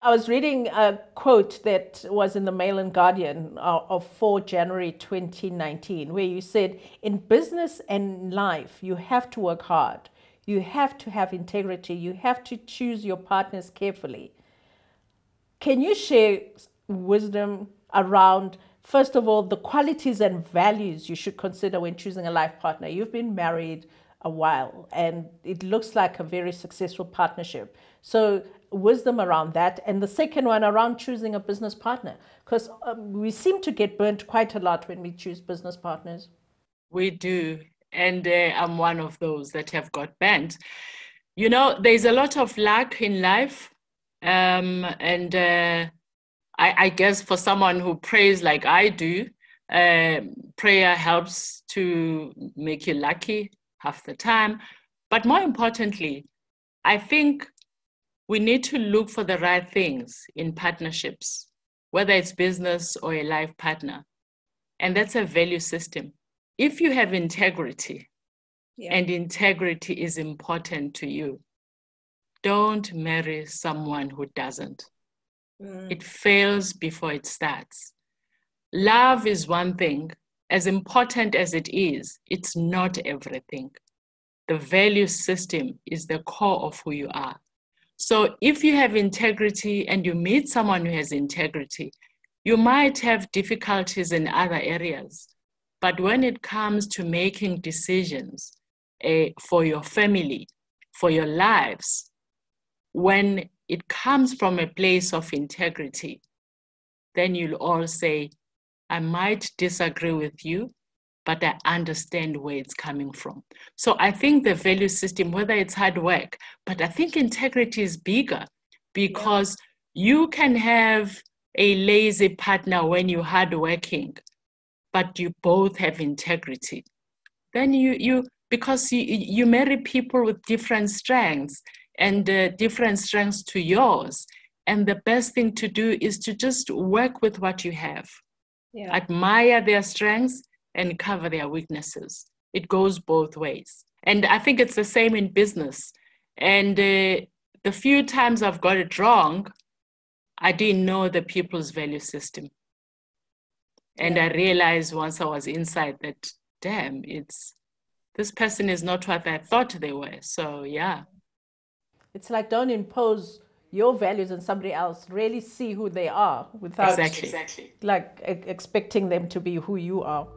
I was reading a quote that was in the Mail and Guardian of 4 January 2019, where you said, in business and life, you have to work hard. You have to have integrity. You have to choose your partners carefully. Can you share wisdom around, first of all, the qualities and values you should consider when choosing a life partner? You've been married a while, and it looks like a very successful partnership. So wisdom around that, and the second one around choosing a business partner, because we seem to get burnt quite a lot when we choose business partners. We do, and I'm one of those that have got burnt. You know, there's a lot of luck in life, and I guess for someone who prays like I do, prayer helps to make you lucky half the time. But more importantly, I think we need to look for the right things in partnerships, whether it's business or a life partner. And that's a value system. If you have integrity, and integrity is important to you, don't marry someone who doesn't. It fails before it starts. Love is one thing. As important as it is, it's not everything. The value system is the core of who you are. So if you have integrity and you meet someone who has integrity, you might have difficulties in other areas. But when it comes to making decisions for your family, for your lives, when it comes from a place of integrity, then you'll all say, I might disagree with you, but I understand where it's coming from. So I think the value system, whether it's hard work, but I think integrity is bigger, because you can have a lazy partner when you're hardworking, but you both have integrity. Then because you marry people with different strengths and different strengths to yours. And the best thing to do is to just work with what you have. Yeah. Admire their strengths and cover their weaknesses. It goes both ways. And I think it's the same in business. And the few times I've got it wrong, I didn't know the people's value system. And I realized once I was inside that, damn, this person is not what I thought they were. So, yeah. It's like, don't impose your values on somebody else. Really see who they are without expecting them to be who you are.